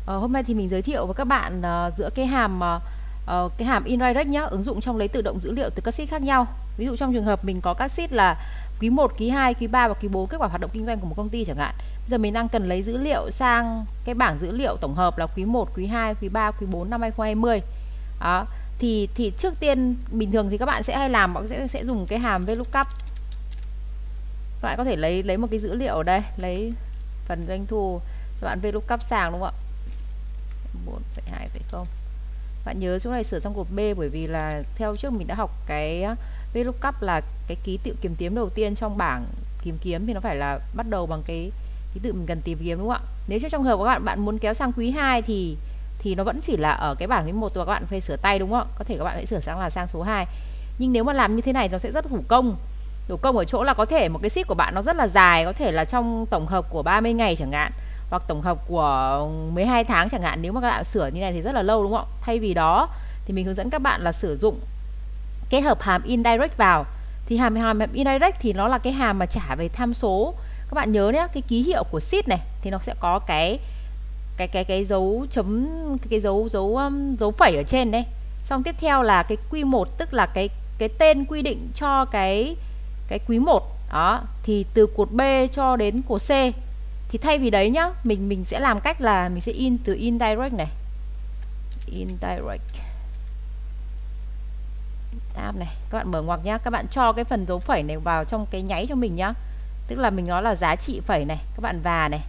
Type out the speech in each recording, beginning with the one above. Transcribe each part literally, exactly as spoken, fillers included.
Uh, hôm nay thì mình giới thiệu với các bạn uh, giữa cái hàm uh, cái hàm indirect nhá, ứng dụng trong lấy tự động dữ liệu từ các sheet khác nhau. Ví dụ trong trường hợp mình có các sheet là quý một, quý hai, quý ba và quý bốn kết quả hoạt động kinh doanh của một công ty chẳng hạn. Bây giờ mình đang cần lấy dữ liệu sang cái bảng dữ liệu tổng hợp là quý một, quý hai, quý ba, quý bốn năm hai không hai không. Đó. Thì thì trước tiên bình thường thì các bạn sẽ hay làm bạn sẽ sẽ dùng cái hàm vê lookup. Các bạn có thể lấy lấy một cái dữ liệu ở đây, lấy phần doanh thu, các bạn vê lookup sang đúng không ạ? bốn phẩy hai phẩy không. Bạn nhớ chỗ này sửa sang cột B, bởi vì là theo trước mình đã học cái vê lookup là cái ký tự tìm kiếm đầu tiên trong bảng tìm kiếm thì nó phải là bắt đầu bằng cái ký tự mình cần tìm kiếm đúng không ạ? Nếu trong trường hợp các bạn bạn muốn kéo sang quý hai thì thì nó vẫn chỉ là ở cái bảng quý một và các bạn phải sửa tay đúng không ạ? Có thể các bạn hãy sửa sang là sang số hai. Nhưng nếu mà làm như thế này nó sẽ rất thủ công. Thủ công ở chỗ là có thể một cái sheet của bạn nó rất là dài, có thể là trong tổng hợp của ba mươi ngày chẳng hạn, hoặc tổng hợp của mười hai tháng chẳng hạn. Nếu mà các bạn sửa như này thì rất là lâu đúng không ạ? Thay vì đó thì mình hướng dẫn các bạn là sử dụng kết hợp hàm indirect vào. Thì hàm hàm indirect thì nó là cái hàm mà trả về tham số. Các bạn nhớ nhé, cái ký hiệu của sheet này thì nó sẽ có cái cái cái cái dấu chấm, cái, cái dấu dấu um, dấu phẩy ở trên đây. Xong tiếp theo là cái quý một, tức là cái cái tên quy định cho cái cái quý một. Đó, thì từ cột B cho đến cột C. Thì thay vì đấy nhá, mình mình sẽ làm cách là mình sẽ in từ indirect này. Indirect tab này, các bạn mở ngoặc nhá, các bạn cho cái phần dấu phẩy này vào trong cái nháy cho mình nhá. Tức là mình nói là giá trị phẩy này, các bạn và này.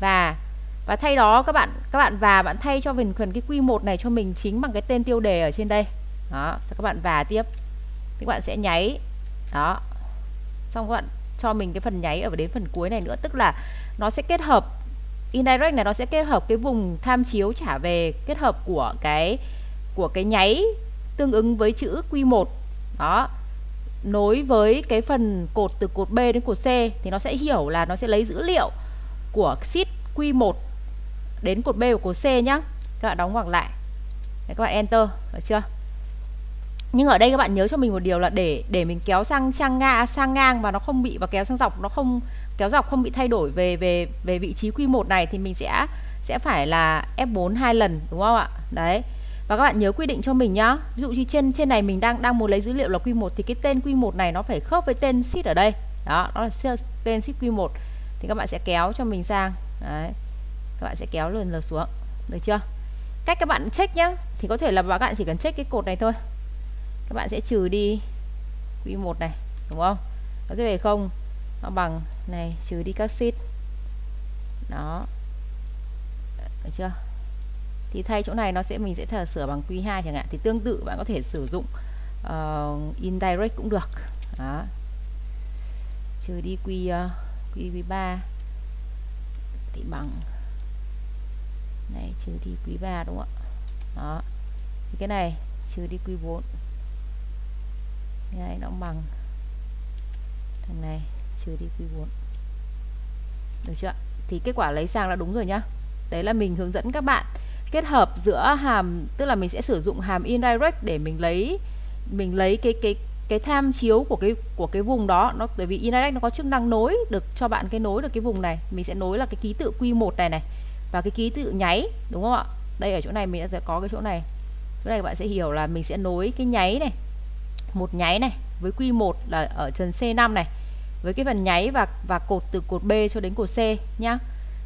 Và và thay đó các bạn các bạn và bạn thay cho phần cái quý một này cho mình chính bằng cái tên tiêu đề ở trên đây. Đó, sau các bạn và tiếp. Thì các bạn sẽ nháy. Đó. Xong các bạn cho mình cái phần nháy ở đến phần cuối này nữa, tức là nó sẽ kết hợp indirect này, nó sẽ kết hợp cái vùng tham chiếu trả về kết hợp của cái của cái nháy tương ứng với chữ quý một. Đó. Nối với cái phần cột từ cột B đến cột C thì nó sẽ hiểu là nó sẽ lấy dữ liệu của sheet quý một đến cột B và cột C nhá. Các bạn đóng ngoặc lại. Đấy, các bạn enter, được chưa? Nhưng ở đây các bạn nhớ cho mình một điều là để để mình kéo sang trang ngang sang ngang và nó không bị, và kéo sang dọc nó không kéo dọc không bị thay đổi về về về vị trí quý một này thì mình sẽ sẽ phải là ép bốn hai lần đúng không ạ? Đấy. Và các bạn nhớ quy định cho mình nhá. Ví dụ như trên trên này mình đang đang muốn lấy dữ liệu là quý một thì cái tên quý một này nó phải khớp với tên sheet ở đây. Đó, nó là tên sheet quý một. Thì các bạn sẽ kéo cho mình sang. Đấy. Các bạn sẽ kéo lần lượt xuống. Được chưa? Cách các bạn check nhá, thì có thể là các bạn chỉ cần check cái cột này thôi. Các bạn sẽ trừ đi quý một này, đúng không? Nó sẽ về không. Nó bằng này trừ đi các sheet. Đó. Được chưa? Thì thay chỗ này nó sẽ mình sẽ thờ sửa bằng quý hai chẳng hạn. Thì tương tự bạn có thể sử dụng uh, indirect cũng được. Đó. Trừ đi quý ba thì bằng này trừ đi quý ba đúng không ạ? Đó. Thì cái này trừ đi quý bốn. Cái này nó bằng thằng này trừ đi quý bốn. Được chưa? Thì kết quả lấy sang là đúng rồi nhá. Đấy là mình hướng dẫn các bạn kết hợp giữa hàm, tức là mình sẽ sử dụng hàm indirect để mình lấy mình lấy cái cái cái tham chiếu của cái của cái vùng đó, nó bởi vì indirect nó có chức năng nối được cho bạn cái nối được cái vùng này, mình sẽ nối là cái ký tự quý một này này và cái ký tự nháy đúng không ạ? Đây ở chỗ này mình sẽ có cái chỗ này. Chỗ này các bạn sẽ hiểu là mình sẽ nối cái nháy này, một nháy này với quý một là ở trần C năm này với cái phần nháy và và cột từ cột B cho đến cột C nhá.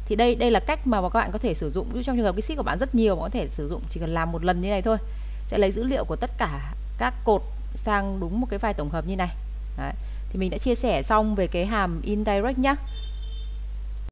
Thì đây đây là cách mà các bạn có thể sử dụng. Trong trường hợp cái sheet của bạn rất nhiều, bạn có thể sử dụng chỉ cần làm một lần như này thôi, sẽ lấy dữ liệu của tất cả các cột sang đúng một cái file tổng hợp như này. Đấy. Thì mình đã chia sẻ xong về cái hàm indirect nhá.